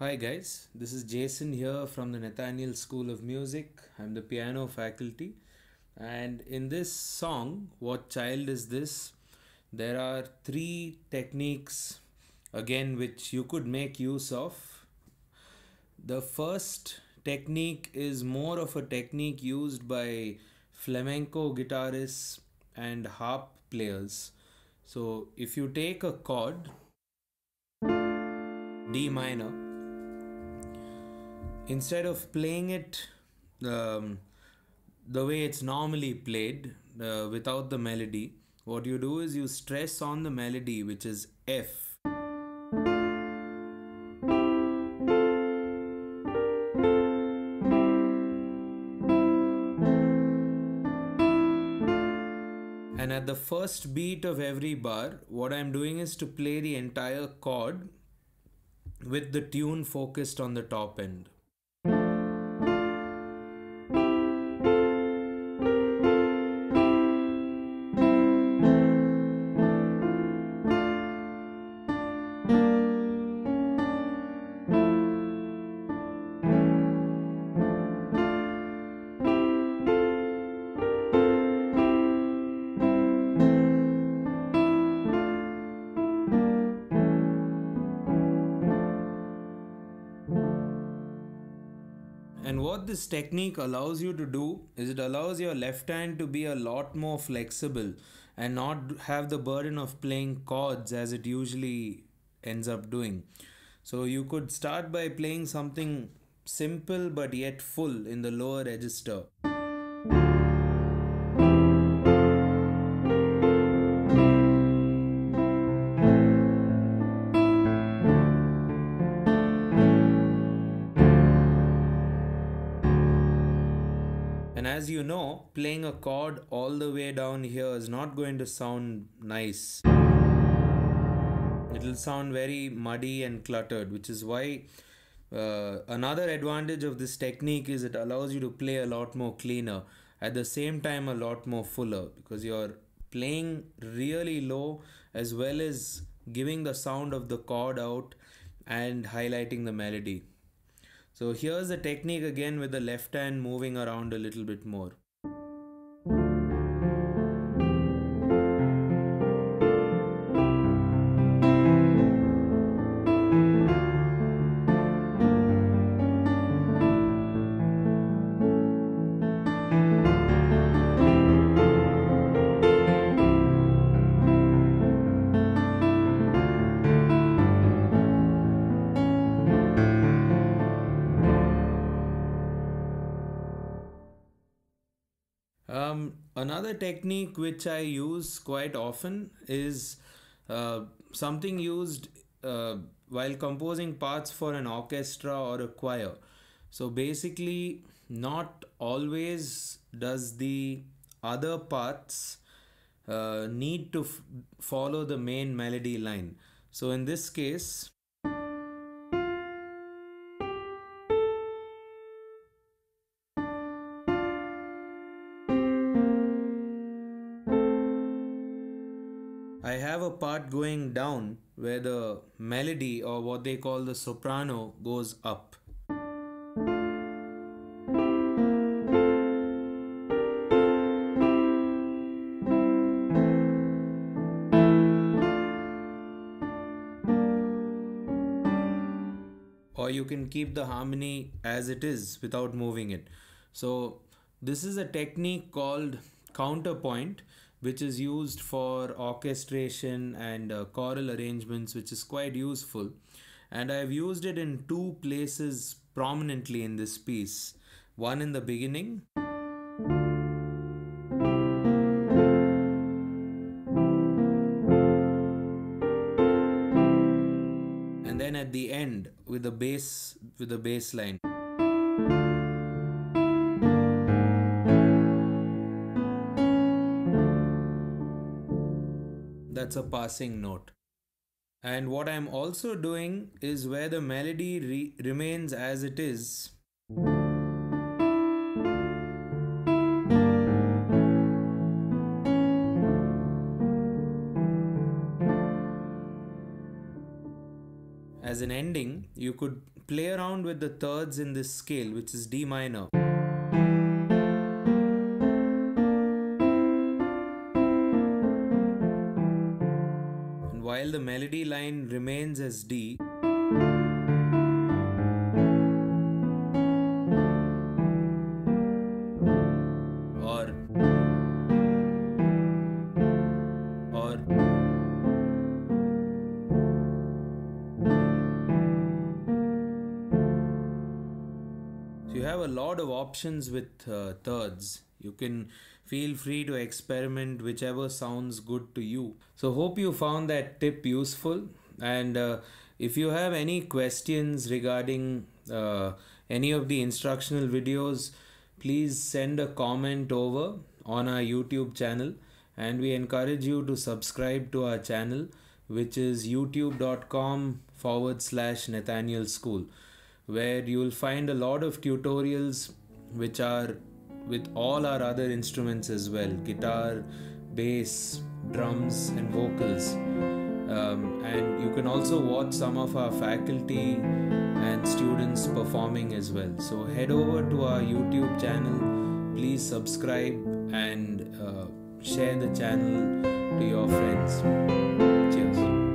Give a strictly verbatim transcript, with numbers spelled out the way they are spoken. Hi guys, this is Jason here from the Nathaniel School of Music. I'm the piano faculty, and in this song, What Child Is This, there are three techniques again which you could make use of. The first technique is more of a technique used by flamenco guitarists and harp players. So if you take a chord, D minor, instead of playing it um, the way it's normally played uh, without the melody, what you do is you stress on the melody, which is F. And at the first beat of every bar, what I'm doing is to play the entire chord with the tune focused on the top end. And what this technique allows you to do is it allows your left hand to be a lot more flexible and not have the burden of playing chords as it usually ends up doing. So you could start by playing something simple but yet full in the lower register. And as you know, playing a chord all the way down here is not going to sound nice. It'll sound very muddy and cluttered, which is why uh, another advantage of this technique is it allows you to play a lot more cleaner, at the same time a lot more fuller, because you're playing really low as well as giving the sound of the chord out and highlighting the melody. So here's the technique again with the left hand moving around a little bit more. Um, another technique which I use quite often is uh, something used uh, while composing parts for an orchestra or a choir. So basically, not always does the other parts uh, need to f follow the main melody line. So in this case, I have a part going down where the melody, or what they call the soprano, goes up. Or you can keep the harmony as it is without moving it. So this is a technique called counterpoint, which is used for orchestration and uh, choral arrangements, which is quite useful. And I've used it in two places prominently in this piece. One in the beginning, and then at the end with the bass, with the bass line. That's a passing note. And what I'm also doing is where the melody re remains as it is, as an ending, you could play around with the thirds in this scale, which is D minor. And while the melody line remains as D, have a lot of options with uh, thirds. You can feel free to experiment whichever sounds good to you. So hope you found that tip useful, and uh, if you have any questions regarding uh, any of the instructional videos, please send a comment over on our YouTube channel, and we encourage you to subscribe to our channel, which is youtube dot com forward slash Nathaniel School. Where you'll find a lot of tutorials which are with all our other instruments as well, guitar, bass, drums and vocals. Um, and you can also watch some of our faculty and students performing as well. So head over to our YouTube channel, please subscribe and uh, share the channel to your friends. Cheers.